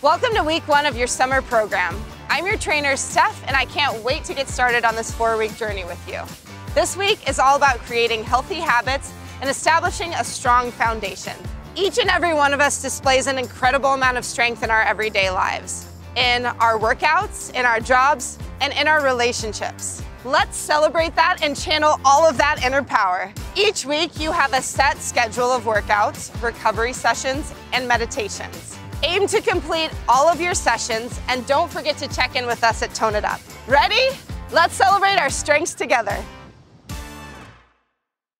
Welcome to week one of your summer program. I'm your trainer, Steph, and I can't wait to get started on this 4-week journey with you. This week is all about creating healthy habits and establishing a strong foundation. Each and every one of us displays an incredible amount of strength in our everyday lives, in our workouts, in our jobs, and in our relationships. Let's celebrate that and channel all of that inner power. Each week, you have a set schedule of workouts, recovery sessions, and meditations. Aim to complete all of your sessions, and don't forget to check in with us at Tone It Up. Ready? Let's celebrate our strengths together.